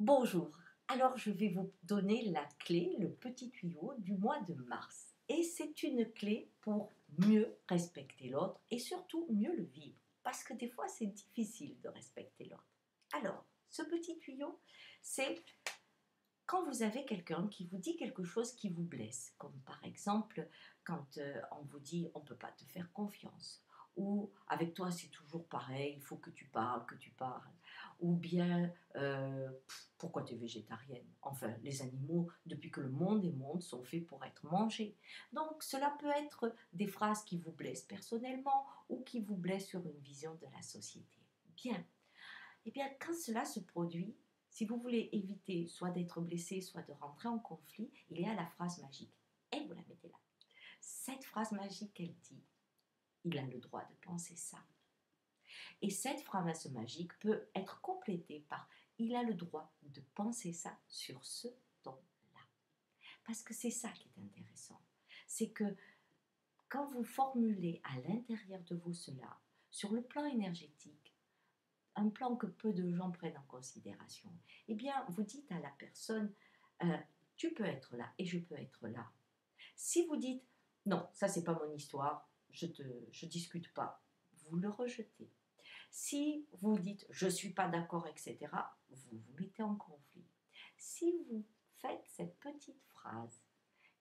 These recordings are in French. Bonjour, alors je vais vous donner la clé, le petit tuyau du mois de mars. Et c'est une clé pour mieux respecter l'autre et surtout mieux le vivre. Parce que des fois c'est difficile de respecter l'autre. Alors, ce petit tuyau, c'est quand vous avez quelqu'un qui vous dit quelque chose qui vous blesse. Comme par exemple, quand on vous dit « on ne peut pas te faire confiance ». Ou avec toi c'est toujours pareil, il faut que tu parles, Ou bien, pourquoi tu es végétarienne? Enfin, les animaux, depuis que le monde est monde, sont faits pour être mangés. Donc cela peut être des phrases qui vous blessent personnellement ou qui vous blessent sur une vision de la société. Bien. Eh bien, quand cela se produit, si vous voulez éviter soit d'être blessé, soit de rentrer en conflit, il y a la phrase magique. Et vous la mettez là. Cette phrase magique, elle dit: il a le droit de penser ça. Et cette phrase magique peut être complétée par « il a le droit de penser ça sur ce ton-là ». Parce que c'est ça qui est intéressant. C'est que quand vous formulez à l'intérieur de vous cela, sur le plan énergétique, un plan que peu de gens prennent en considération, eh bien, vous dites à la personne « tu peux être là et je peux être là ». Si vous dites « non, ça c'est pas mon histoire », je discute pas, vous le rejetez. Si vous dites je suis pas d'accord, etc., vous vous mettez en conflit. Si vous faites cette petite phrase,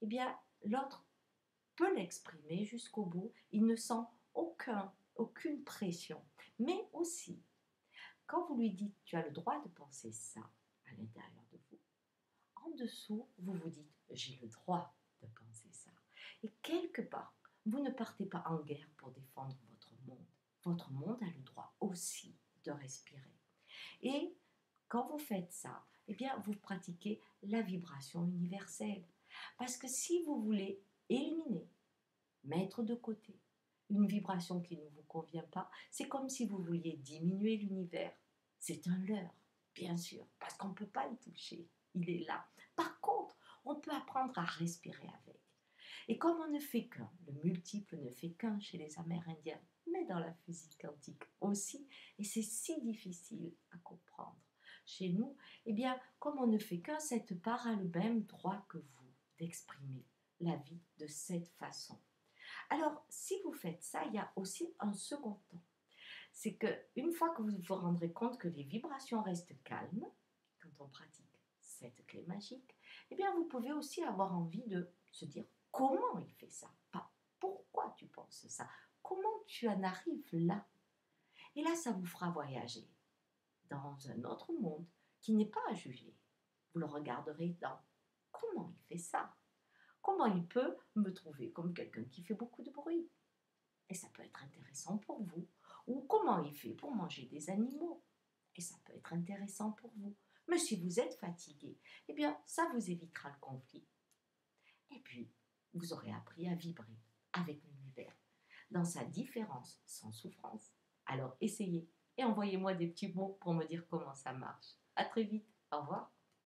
eh bien l'autre peut l'exprimer jusqu'au bout, il ne sent aucune pression. Mais aussi, quand vous lui dites tu as le droit de penser ça à l'intérieur de vous, en dessous, vous vous dites j'ai le droit de penser ça. Et quelque part, vous ne partez pas en guerre pour défendre votre monde. Votre monde a le droit aussi de respirer. Et quand vous faites ça, eh bien, vous pratiquez la vibration universelle. Parce que si vous voulez éliminer, mettre de côté une vibration qui ne vous convient pas, c'est comme si vous vouliez diminuer l'univers. C'est un leurre, bien sûr, parce qu'on ne peut pas le toucher. Il est là. Par contre, on peut apprendre à respirer avec. Et comme on ne fait qu'un, le multiple ne fait qu'un chez les Amérindiens, mais dans la physique quantique aussi, et c'est si difficile à comprendre chez nous, eh bien, comme on ne fait qu'un, cette part a le même droit que vous d'exprimer la vie de cette façon. Alors, si vous faites ça, il y a aussi un second temps. C'est qu'une fois que vous vous rendrez compte que les vibrations restent calmes, quand on pratique cette clé magique, eh bien, vous pouvez aussi avoir envie de se dire comment il fait ça, pas pourquoi tu penses ça, comment tu en arrives là. Et là, ça vous fera voyager dans un autre monde qui n'est pas à juger. Vous le regarderez dans comment il fait ça, comment il peut me trouver comme quelqu'un qui fait beaucoup de bruit. Et ça peut être intéressant pour vous. Ou comment il fait pour manger des animaux. Et ça peut être intéressant pour vous. Mais si vous êtes fatigué, eh bien, ça vous évitera le conflit. Et puis, vous aurez appris à vibrer avec l'univers, dans sa différence, sans souffrance. Alors essayez et envoyez-moi des petits mots pour me dire comment ça marche. À très vite, au revoir.